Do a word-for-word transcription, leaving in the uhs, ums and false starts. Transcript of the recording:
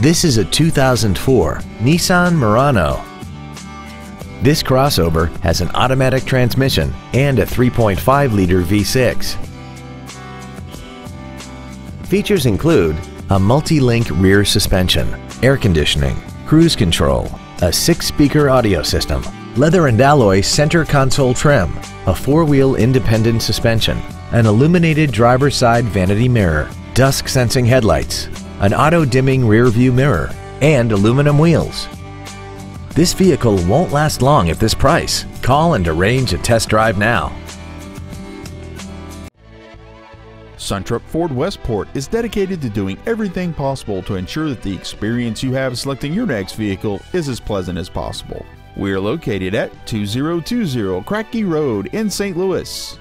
This is a two thousand four Nissan Murano. This crossover has an automatic transmission and a three point five liter V six. Features include a multi-link rear suspension, air conditioning, cruise control, a six-speaker audio system, leather and alloy center console trim, a four-wheel independent suspension, an illuminated driver's side vanity mirror, dusk sensing headlights, an auto-dimming rear-view mirror, and aluminum wheels. This vehicle won't last long at this price. Call and arrange a test drive now. Suntrup Ford Westport is dedicated to doing everything possible to ensure that the experience you have selecting your next vehicle is as pleasant as possible. We are located at two thousand twenty Kratky Road in Saint Louis.